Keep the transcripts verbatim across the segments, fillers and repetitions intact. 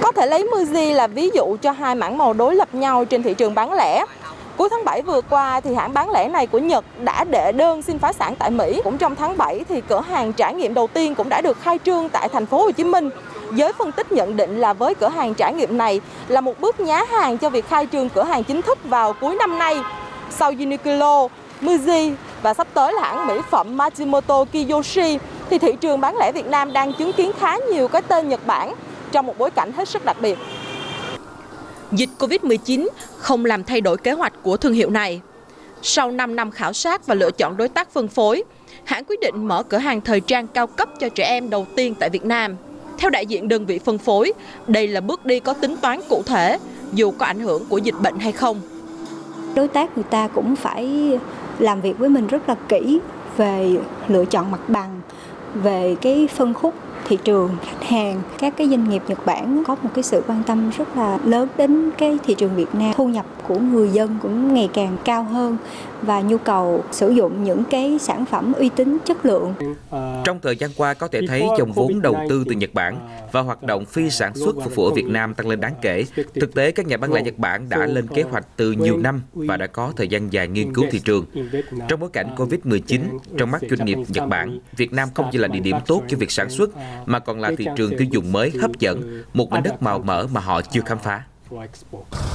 Có thể lấy Muji là ví dụ cho hai mảng màu đối lập nhau trên thị trường bán lẻ. Cuối tháng bảy vừa qua, thì hãng bán lẻ này của Nhật đã đệ đơn xin phá sản tại Mỹ. Cũng trong tháng bảy, thì cửa hàng trải nghiệm đầu tiên cũng đã được khai trương tại thành phố Hồ Chí Minh. Giới phân tích nhận định là với cửa hàng trải nghiệm này là một bước nhá hàng cho việc khai trương cửa hàng chính thức vào cuối năm nay. Sau Uniqlo, Muji và sắp tới là hãng mỹ phẩm Matsumoto Kiyoshi, thì thị trường bán lẻ Việt Nam đang chứng kiến khá nhiều cái tên Nhật Bản trong một bối cảnh hết sức đặc biệt. Dịch Covid mười chín không làm thay đổi kế hoạch của thương hiệu này. Sau năm năm khảo sát và lựa chọn đối tác phân phối, hãng quyết định mở cửa hàng thời trang cao cấp cho trẻ em đầu tiên tại Việt Nam. Theo đại diện đơn vị phân phối, đây là bước đi có tính toán cụ thể, dù có ảnh hưởng của dịch bệnh hay không. Đối tác người ta cũng phải làm việc với mình rất là kỹ về lựa chọn mặt bằng, về cái phân khúc thị trường, khách hàng. Các cái doanh nghiệp Nhật Bản có một cái sự quan tâm rất là lớn đến cái thị trường Việt Nam. Thu nhập của người dân cũng ngày càng cao hơn và nhu cầu sử dụng những cái sản phẩm uy tín, chất lượng. Trong thời gian qua có thể thấy dòng vốn đầu tư từ Nhật Bản và hoạt động phi sản xuất phục vụ ở Việt Nam tăng lên đáng kể. Thực tế, các nhà bán lẻ Nhật Bản đã lên kế hoạch từ nhiều năm và đã có thời gian dài nghiên cứu thị trường. Trong bối cảnh Covid mười chín, trong mắt doanh nghiệp Nhật Bản, Việt Nam không chỉ là địa điểm tốt cho việc sản xuất, mà còn là thị trường tiêu dùng mới hấp dẫn, một mảnh đất màu mỡ mà họ chưa khám phá.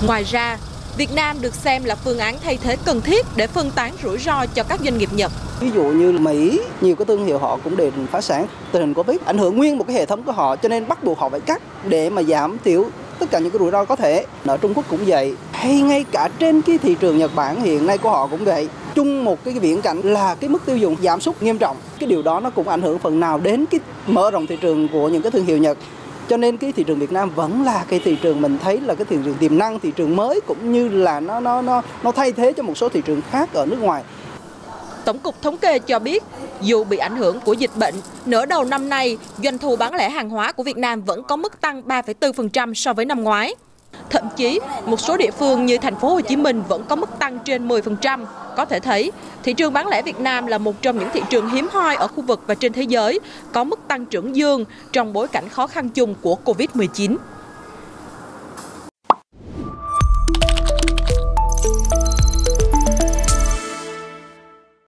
Ngoài ra, Việt Nam được xem là phương án thay thế cần thiết để phân tán rủi ro cho các doanh nghiệp Nhật. Ví dụ như Mỹ, nhiều cái thương hiệu họ cũng đều phá sản. Tình hình Covid ảnh hưởng nguyên một cái hệ thống của họ, cho nên bắt buộc họ phải cắt để mà giảm thiểu tất cả những cái rủi ro có thể. Ở Trung Quốc cũng vậy, hay ngay cả trên cái thị trường Nhật Bản hiện nay của họ cũng vậy. Chung một cái viễn cảnh là cái mức tiêu dùng giảm sút nghiêm trọng. Cái điều đó nó cũng ảnh hưởng phần nào đến cái mở rộng thị trường của những cái thương hiệu Nhật. Cho nên cái thị trường Việt Nam vẫn là cái thị trường mình thấy là cái thị trường tiềm năng, thị trường mới, cũng như là nó nó nó nó thay thế cho một số thị trường khác ở nước ngoài. Tổng cục Thống kê cho biết, dù bị ảnh hưởng của dịch bệnh, nửa đầu năm nay, doanh thu bán lẻ hàng hóa của Việt Nam vẫn có mức tăng ba phẩy bốn phần trăm so với năm ngoái. Thậm chí, một số địa phương như thành phố Hồ Chí Minh vẫn có mức tăng trên mười phần trăm. Có thể thấy, thị trường bán lẻ Việt Nam là một trong những thị trường hiếm hoi ở khu vực và trên thế giới có mức tăng trưởng dương trong bối cảnh khó khăn chung của Covid mười chín.